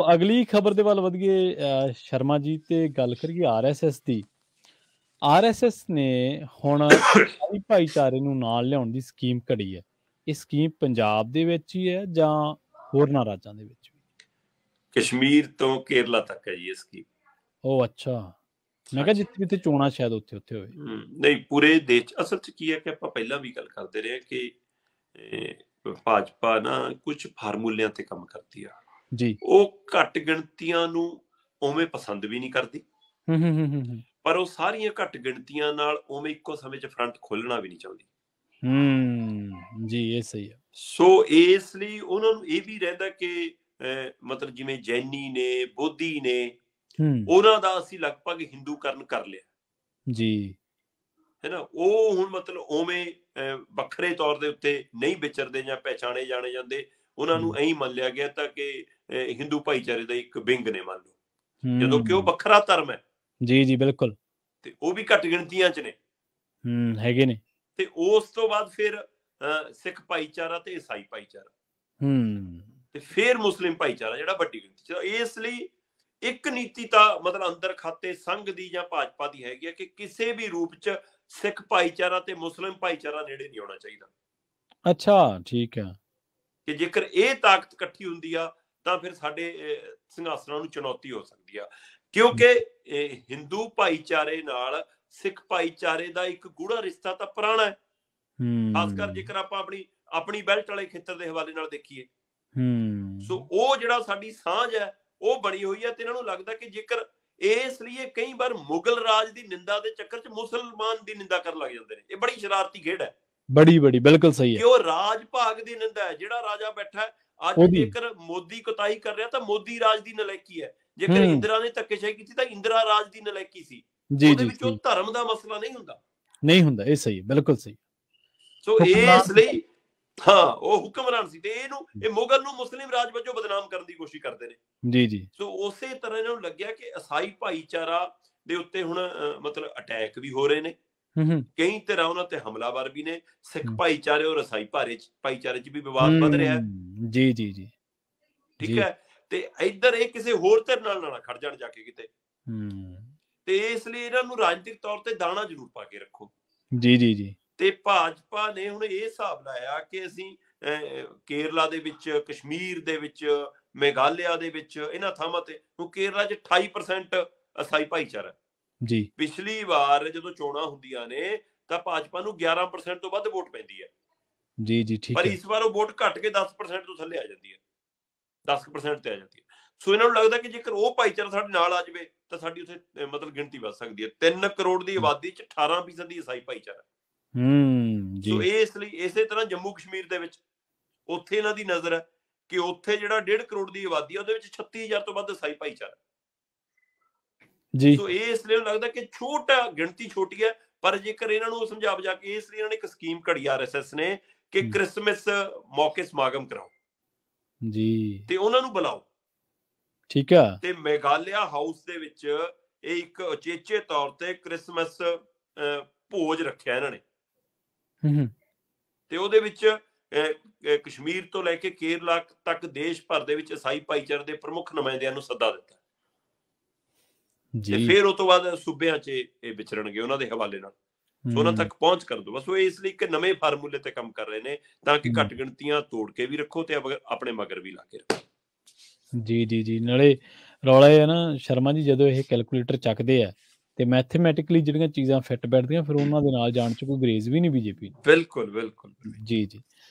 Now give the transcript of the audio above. अगली खबर देवाल वद्गे शर्मा जी ते गल करिए आरएसएस दी। आरएसएस ने हुण सारी भाईचारे नूं नाल लिआउण दी स्कीम कड़ी है। इह स्कीम पंजाब दे विच ही है जां होरना राज्यां दे विच भी? कश्मीर तो केरला तक है ये स्कीम। ओ अच्छा, मैं कहा जित्थे जित्थे चोणां शायद उत्थे उत्थे होए। नहीं, पूरे देश असल च की है कि आपां पहलां वी गल करदे रहे कि भाजपा ना कुछ फार्मूलियां ते काम करदी है जी। ਉਹ ਘੱਟ ਗਿਣਤੀਆਂ ਨੂੰ ਉਵੇਂ ਪਸੰਦ ਵੀ ਨਹੀਂ ਕਰਦੀ, ਪਰ ਉਹ ਸਾਰੀਆਂ ਘੱਟ ਗਿਣਤੀਆਂ ਨਾਲ ਉਵੇਂ ਇੱਕੋ ਸਮੇਂ 'ਚ ਫਰੰਟ ਖੋਲਣਾ ਵੀ ਨਹੀਂ ਚਾਹੁੰਦੀ। ਜੀ ਇਹ ਸਹੀ ਹੈ। ਸੋ ਇਸ ਲਈ ਉਹਨਾਂ ਨੂੰ ਇਹ ਵੀ ਰਹਿੰਦਾ ਕਿ ਮਤਲਬ ਜਿਵੇਂ ਜੈਨੀ ਨੇ, ਬੋਧੀ ਨੇ, ਉਹਨਾਂ ਦਾ ਅਸੀਂ ਲਗਭਗ ਹਿੰਦੂਕਰਨ ਕਰ ਲਿਆ ਜੀ, ਹੈ ਨਾ। ਉਹ ਹੁਣ ਮਤਲਬ ਉਵੇਂ ਵੱਖਰੇ ਤੌਰ ਦੇ ਉੱਤੇ ਨਹੀਂ ਵਿਚਰਦੇ ਜਾਂ ਪਹਿਚਾਣੇ ਜਾਣੇ ਜਾਂਦੇ। ਉਹਨਾਂ ਨੂੰ ਐਂ ਮੰਨ ਲਿਆ ਗਿਆ ਤਾਂ ਕਿ ਹਿੰਦੂ ਭਾਈਚਾਰੇ ਦਾ ਇੱਕ ਵਿੰਗ ਨੇ ਮੰਨ ਲਓ, ਜਦੋਂ ਕਿ ਉਹ ਵੱਖਰਾ ਧਰਮ ਹੈ ਜੀ। ਜੀ ਬਿਲਕੁਲ, ਤੇ ਉਹ ਵੀ ਘੱਟ ਗਿਣਤੀਆਂ 'ਚ ਨੇ, ਹੈਗੇ ਨੇ। ਤੇ ਉਸ ਤੋਂ ਬਾਅਦ ਫਿਰ ਸਿੱਖ ਭਾਈਚਾਰਾ ਤੇ ਈਸਾਈ ਭਾਈਚਾਰਾ, ਤੇ ਫਿਰ ਮੁਸਲਿਮ ਭਾਈਚਾਰਾ ਜਿਹੜਾ ਵੱਡੀ ਗਿਣਤੀ 'ਚ। ਇਸ ਲਈ ਇੱਕ ਨੀਤੀ ਤਾਂ ਮਤਲਬ ਅੰਦਰ ਖਾਤੇ ਸੰਘ ਦੀ ਜਾਂ ਭਾਜਪਾ ਦੀ ਹੈਗੀ ਆ ਕਿ ਕਿਸੇ ਵੀ ਰੂਪ 'ਚ ਸਿੱਖ ਭਾਈਚਾਰਾ ਤੇ ਮੁਸਲਿਮ ਭਾਈਚਾਰਾ ਨੇੜੇ ਨਹੀਂ ਆਉਣਾ ਚਾਹੀਦਾ। ਅੱਛਾ ਠੀਕ ਹੈ। ਕਿ ਜੇਕਰ ਇਹ ਤਾਕਤ ਇਕੱਠੀ ਹੁੰਦੀ ਆ ਤਾਂ ਫਿਰ ਸਾਡੇ ਸਿੰਘਾਸਨਾਂ ਨੂੰ ਚੁਣੌਤੀ ਹੋ ਸਕਦੀ ਆ, ਕਿਉਂਕਿ ਹਿੰਦੂ ਭਾਈਚਾਰੇ ਨਾਲ ਸਿੱਖ ਭਾਈਚਾਰੇ ਦਾ ਇੱਕ ਗੂੜਾ ਰਿਸ਼ਤਾ ਤਾਂ ਪੁਰਾਣਾ ਹੈ। ਖਾਸ ਕਰ ਜੇਕਰ ਆਪਾਂ ਆਪਣੀ ਬੈਲਟ ਵਾਲੇ ਖੇਤਰ ਦੇ ਹਵਾਲੇ ਨਾਲ ਦੇਖੀਏ। ਸੋ ਉਹ ਜਿਹੜਾ ਸਾਡੀ ਸਾਂਝ ਹੈ ਉਹ ਬਣੀ ਹੋਈ ਹੈ, ਤੇ ਇਹਨਾਂ ਨੂੰ ਲੱਗਦਾ ਕਿ ਜੇਕਰ ਇਸ ਲਈ ਇਹ ਕਈ ਵਾਰ ਮੁਗਲ ਰਾਜ ਦੀ ਨਿੰਦਾ ਦੇ ਚੱਕਰ 'ਚ ਮੁਸਲਮਾਨ ਦੀ ਨਿੰਦਾ ਕਰਨ ਲੱਗ ਜਾਂਦੇ ਨੇ। ਇਹ ਬੜੀ ਸ਼ਰਾਰਤੀ ਖੇਡ ਹੈ, बड़ी बड़ी बिल्कुल सही है। कि वो राज भाग दी निंदा है, जिहड़ा राजा बैठा है आज जेकर मोदी कोताही कर रहा तो मोदी राज दी नलैकी है, जेकर इंदिरा ने धक्केशाही की थी तो इंदिरा राज दी नलैकी सी। ओदे विच ओह धर्म दा मसला नहीं हुंदा। ये सही है, बिल्कुल सही। सो इस लई हां ओह हुक्मरान सी ते इहनू इह मुगल नू मुस्लिम राज वजों बदनाम करन दी कोशिश करदे ने जी। जी सो उसे तरह इहनू लग्गिया कि ईसाई भाईचारा दे उत्ते हुण मतलब अटैक भी हो रहे ने, कई तरह उन्हां ते हमलावर भी ने। सिख भाईचारे और ईसाई भाईचारे 'ਚ ਵੀ ਵਿਵਾਦ ਵੱਧ ਰਿਹਾ ਹੈ ਜੀ। ਜੀ ਜੀ ਠੀਕ ਹੈ। ਤੇ ਇਧਰ ਇਹ ਕਿਸੇ ਹੋਰ ਧਿਰ ਨਾਲ ਨਾ ਖੜ ਜਾਣ ਜਾ ਕੇ ਕਿਤੇ, ਤੇ ਇਸ ਲਈ ਇਹਨਾਂ ਨੂੰ ਰਾਜਨੀਤਿਕ ਤੌਰ ਤੇ ਦਾਣਾ ਜ਼ਰੂਰ ਪਾ ਕੇ ਰੱਖੋ ਜੀ। ਜੀ ਜੀ ਤੇ ਭਾਜਪਾ ਨੇ ਹੁਣ ਇਹ ਹਿਸਾਬ ਲਾਇਆ ਕਿ ਅਸੀਂ ਕੇਰਲਾ ਦੇ ਵਿੱਚ, ਕਸ਼ਮੀਰ ਦੇ ਵਿੱਚ, ਮੇਘਾਲਿਆ ਦੇ ਵਿੱਚ, ਇਹਨਾਂ ਥਾਵਾਂ ਤੇ। ਉਹ ਕੇਰਲਾ 'ਚ 28% ਈਸਾਈ ਭਾਈਚਾਰਾ ਜੀ। ਪਿਛਲੀ ਵਾਰ ਜਦੋਂ ਚੋਣਾਂ ਹੁੰਦੀਆਂ ਨੇ ਤਾਂ ਭਾਜਪਾ ਨੂੰ 11% ਤੋਂ ਵੱਧ ਵੋਟ ਪੈਂਦੀ ਹੈ ਜੀ। ਜੀ ਠੀਕ ਹੈ। ਪਰ ਇਸ ਵਾਰ ਉਹ ਵੋਟ ਘਟ ਕੇ 10% ਤੋਂ ਥੱਲੇ ਆ ਜਾਂਦੀ ਹੈ, 10% ਤੇ ਆ ਜਾਂਦੀ ਹੈ। ਸੋ ਇਹਨਾਂ ਨੂੰ ਲੱਗਦਾ ਕਿ ਜੇਕਰ ਉਹ ਭਾਈਚਾਰਾ ਸਾਡੇ ਨਾਲ ਆ ਜਾਵੇ ਤਾਂ ਸਾਡੀ ਉੱਥੇ ਮਤਲਬ ਗਿਣਤੀ ਵੱਧ ਸਕਦੀ ਹੈ। 3 ਕਰੋੜ ਦੀ ਆਬਾਦੀ 'ਚ 18% ਦੀ ਈਸਾਈ ਭਾਈਚਾਰਾ। ਜੀ ਸੋ ਇਸ ਲਈ ਇਸੇ ਤਰ੍ਹਾਂ ਜੰਮੂ ਕਸ਼ਮੀਰ ਦੇ ਵਿੱਚ, ਉੱਥੇ ਇਹਨਾਂ ਦੀ ਨਜ਼ਰ ਹੈ ਕਿ ਉੱਥੇ ਜਿਹੜਾ 1.5 ਕਰੋੜ ਦੀ ਆਬਾਦੀ ਹੈ ਉਹਦੇ ਵਿੱਚ 36000 ਤੋਂ ਵੱਧ ਈਸਾਈ ਭਾਈਚਾਰਾ। ਸੋ ਇਹ ਇਸ ਲਈ ਲੱਗਦਾ ਕਿ ਛੋਟਾ ਗਿਣਤੀ ਛੋਟੀ ਹੈ, ਪਰ ਜੇਕਰ ਇਹਨਾਂ ਨੂੰ ਸਮਝਾ ਬਜਾ ਕੇ ਇਸ ਲਈ ਇਹਨਾਂ ਨੇ ਇੱਕ ਸਕੀਮ ਘੜੀ ਆਰਐਸਐਸ ਨੇ ਕਿ ਕ੍ਰਿਸਮਸ ਮੌਕੇ ਸਮਾਗਮ ਕਰਾਓ ਜੀ, ਤੇ ਉਹਨਾਂ ਨੂੰ ਬੁਲਾਓ। ਠੀਕ ਹੈ। ਤੇ ਮੇਘਾਲਿਆ ਹਾਊਸ ਦੇ ਵਿੱਚ ਇਹ ਇੱਕ ਉਚੇਚੇ ਤੌਰ ਤੇ ਕ੍ਰਿਸਮਸ ਭੋਜ ਰੱਖਿਆ ਇਹਨਾਂ ਨੇ, ਤੇ ਉਹਦੇ ਵਿੱਚ ਕਸ਼ਮੀਰ ਤੋਂ ਲੈ ਕੇ ਕੇਰਲਾ ਤੱਕ ਦੇਸ਼ ਭਰ ਦੇ ਵਿੱਚ ਈਸਾਈ ਭਾਈਚਾਰੇ ਦੇ ਪ੍ਰਮੁੱਖ ਨੁਮਾਇੰਦਿਆਂ ਨੂੰ ਸੱਦਾ ਦਿੱਤਾ। ਫਿਰ ਉਹ ਤੋਂ ਬਾਅਦ ਸੂਬਿਆਂ 'ਚ ਇਹ ਵਿਚਰਨਗੇ ਉਹਨਾਂ ਦੇ ਹਵਾਲੇ ਨਾਲ। ਸੋ ਉਹਨਾਂ ਤੱਕ ਪਹੁੰਚ ਕਰ ਦੋ ਬਸ। ਉਹ ਇਸ ਲਈ ਇੱਕ ਨਵੇਂ ਫਾਰਮੂਲੇ ਤੇ ਕੰਮ ਕਰ ਰਹੇ ਨੇ ਤਾਂ ਕਿ ਘੱਟ ਗਿਣਤੀਆਂ ਤੋੜ ਕੇ ਵੀ ਰੱਖੋ ਤੇ ਆਪਣੇ ਮਗਰ ਵੀ ਲਾ ਕੇ ਰੱਖੋ। ਜੀ ਜੀ ਜੀ ਨਾਲੇ ਰੌਲਾ ਹੈ ਨਾ ਸ਼ਰਮਾ ਜੀ, ਜਦੋਂ ਇਹ ਕੈਲਕੂਲੇਟਰ ਚੱਕਦੇ ਆ ਤੇ ਮੈਥਮੈਟਿਕਲੀ ਜਿਹੜੀਆਂ ਚੀਜ਼ਾਂ ਫਿੱਟ ਬੈਠਦੀਆਂ ਫਿਰ ਉਹਨਾਂ ਦੇ ਨਾਲ ਜਾਣ 'ਚ ਕੋਈ ਗਰੇਜ਼ ਵੀ ਨਹੀਂ ਬੀਜੇਪੀ। ਬਿਲਕੁਲ ਬਿਲਕੁਲ ਜੀ ਜੀ।